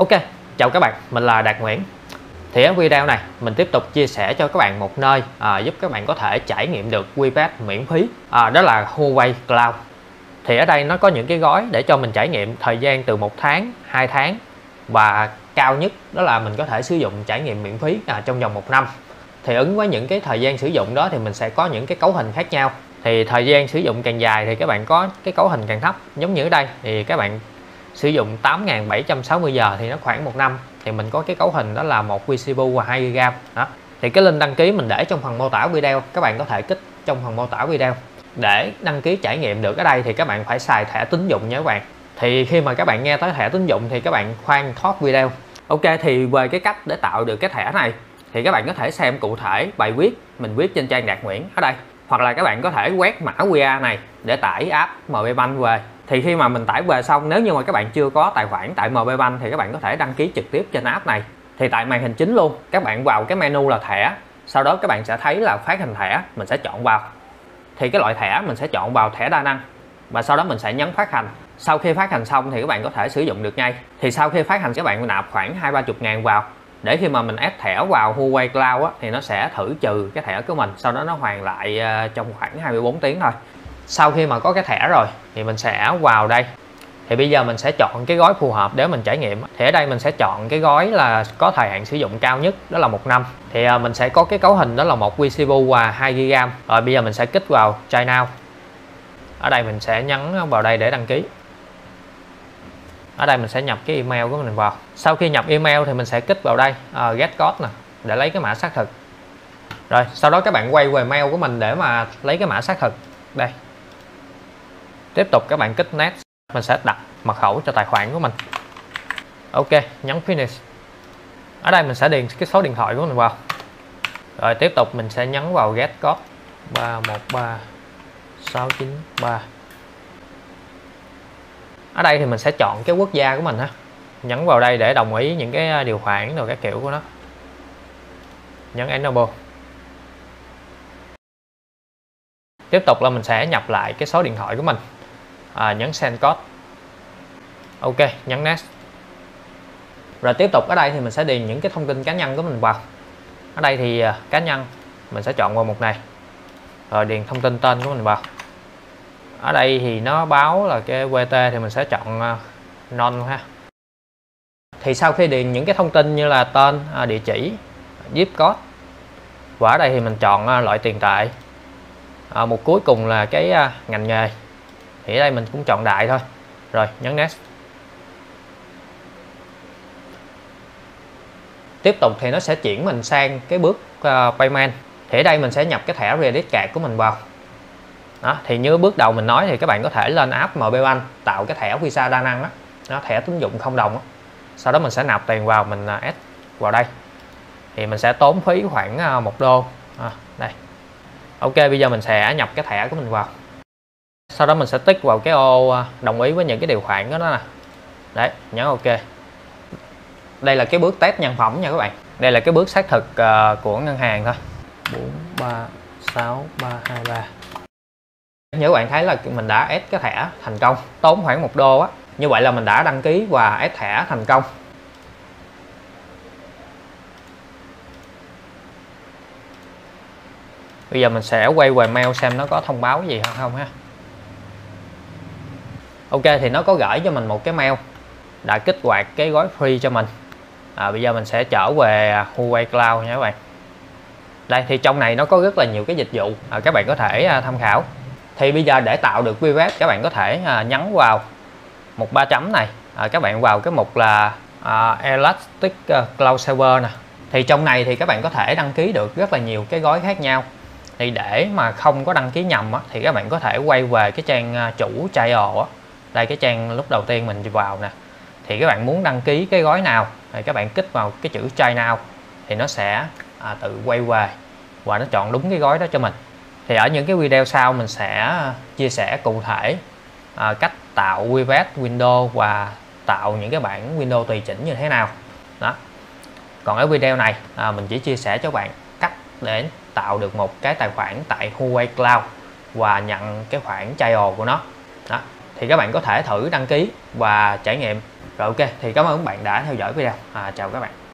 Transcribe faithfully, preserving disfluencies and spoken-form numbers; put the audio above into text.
Ok, chào các bạn, mình là Đạt Nguyễn. Thì ở video này mình tiếp tục chia sẻ cho các bạn một nơi à, giúp các bạn có thể trải nghiệm được vê pê ét miễn phí, à, đó là Huawei Cloud. Thì ở đây nó có những cái gói để cho mình trải nghiệm thời gian từ một tháng, hai tháng, và cao nhất đó là mình có thể sử dụng trải nghiệm miễn phí à, trong vòng một năm. Thì ứng với những cái thời gian sử dụng đó thì mình sẽ có những cái cấu hình khác nhau. Thì thời gian sử dụng càng dài thì các bạn có cái cấu hình càng thấp. Giống như ở đây thì các bạn sử dụng tám nghìn bảy trăm sáu mươi giờ thì nó khoảng một năm. Thì mình có cái cấu hình đó là một vê xê pê u và hai gi ga bai đó. Thì cái link đăng ký mình để trong phần mô tả video, các bạn có thể kích trong phần mô tả video để đăng ký trải nghiệm được. Ở đây thì các bạn phải xài thẻ tín dụng nha các bạn. Thì khi mà các bạn nghe tới thẻ tín dụng thì các bạn khoan thoát video. Ok, thì về cái cách để tạo được cái thẻ này thì các bạn có thể xem cụ thể bài viết mình viết trên trang Đạt Nguyễn ở đây, hoặc là các bạn có thể quét mã quy rờ này để tải app em bê Bank về. Thì khi mà mình tải về xong, nếu như mà các bạn chưa có tài khoản tại em bê Bank thì các bạn có thể đăng ký trực tiếp trên app này. Thì tại màn hình chính luôn, các bạn vào cái menu là thẻ, sau đó các bạn sẽ thấy là phát hành thẻ, mình sẽ chọn vào. Thì cái loại thẻ mình sẽ chọn vào thẻ đa năng và sau đó mình sẽ nhấn phát hành. Sau khi phát hành xong thì các bạn có thể sử dụng được ngay. Thì sau khi phát hành các bạn nạp khoảng hai ba chục ngàn vào, để khi mà mình ép thẻ vào Huawei Cloud á, thì nó sẽ thử trừ cái thẻ của mình, sau đó nó hoàn lại trong khoảng hai mươi bốn tiếng thôi. Sau khi mà có cái thẻ rồi thì mình sẽ vào đây. Thì bây giờ mình sẽ chọn cái gói phù hợp để mình trải nghiệm. Thì ở đây mình sẽ chọn cái gói là có thời hạn sử dụng cao nhất, đó là một năm. Thì mình sẽ có cái cấu hình đó là một vê xê pê u và hai gi ga bai. Rồi bây giờ mình sẽ kích vào Try Now. Ở đây mình sẽ nhấn vào đây để đăng ký. Ở đây mình sẽ nhập cái email của mình vào. Sau khi nhập email thì mình sẽ kích vào đây uh, Get Code nè, để lấy cái mã xác thực. Rồi sau đó các bạn quay về mail của mình để mà lấy cái mã xác thực. Đây, tiếp tục các bạn kích Next. Mình sẽ đặt mật khẩu cho tài khoản của mình. Ok, nhấn Finish. Ở đây mình sẽ điền cái số điện thoại của mình vào. Rồi tiếp tục mình sẽ nhấn vào Get Code ba một ba sáu chín ba. Ở đây thì mình sẽ chọn cái quốc gia của mình ha. Nhấn vào đây để đồng ý những cái điều khoản rồi các kiểu của nó. Nhấn Enable. Tiếp tục là mình sẽ nhập lại cái số điện thoại của mình. À, nhấn Send Code. Ok, nhấn Next. Rồi tiếp tục ở đây thì mình sẽ điền những cái thông tin cá nhân của mình vào. Ở đây thì cá nhân mình sẽ chọn vào mục này. Rồi điền thông tin tên của mình vào. Ở đây thì nó báo là cái vê tê thì mình sẽ chọn non ha. Thì sau khi điền những cái thông tin như là tên, địa chỉ, zip code, và ở đây thì mình chọn loại tiền tệ, à, một cuối cùng là cái ngành nghề. Thì ở đây mình cũng chọn đại thôi. Rồi nhấn Next. Tiếp tục thì nó sẽ chuyển mình sang cái bước payment. Thì ở đây mình sẽ nhập cái thẻ credit card của mình vào. Đó, thì như bước đầu mình nói thì các bạn có thể lên app em bê Bank tạo cái thẻ Visa đa năng đó. Đó, thẻ tín dụng không đồng đó. Sau đó mình sẽ nạp tiền vào, mình add vào đây. Thì mình sẽ tốn phí khoảng một đô à, đây. Ok, bây giờ mình sẽ nhập cái thẻ của mình vào. Sau đó mình sẽ tích vào cái ô đồng ý với những cái điều khoản đó, đó nè. Đấy, nhấn ok. Đây là cái bước test nhân phẩm nha các bạn. Đây là cái bước xác thực của ngân hàng thôi. Bốn ba sáu ba hai ba. Như các bạn thấy là mình đã add cái thẻ thành công, tốn khoảng một đô á. Như vậy là mình đã đăng ký và add thẻ thành công. Bây giờ mình sẽ quay về mail xem nó có thông báo gì hay không ha. Ok, thì nó có gửi cho mình một cái mail đã kích hoạt cái gói free cho mình. à, Bây giờ mình sẽ trở về Huawei Cloud nha các bạn. Đây thì trong này nó có rất là nhiều cái dịch vụ à, các bạn có thể tham khảo. Thì bây giờ để tạo được vê pê ét các bạn có thể à, nhấn vào một ba chấm này, à, các bạn vào cái mục là à, Elastic Cloud Server nè. Thì trong này thì các bạn có thể đăng ký được rất là nhiều cái gói khác nhau. Thì để mà không có đăng ký nhầm á, thì các bạn có thể quay về cái trang chủ trial á. Đây, cái trang lúc đầu tiên mình vào nè. Thì các bạn muốn đăng ký cái gói nào thì các bạn kích vào cái chữ Try Now thì nó sẽ à, tự quay về và nó chọn đúng cái gói đó cho mình. Thì ở những cái video sau mình sẽ chia sẻ cụ thể à, cách tạo vê pê ét Windows và tạo những cái bản Windows tùy chỉnh như thế nào đó. Còn ở video này à, mình chỉ chia sẻ cho bạn cách để tạo được một cái tài khoản tại Huawei Cloud và nhận cái khoản trial của nó đó. Thì các bạn có thể thử đăng ký và trải nghiệm. Rồi ok, thì cảm ơn các bạn đã theo dõi video. À, chào các bạn.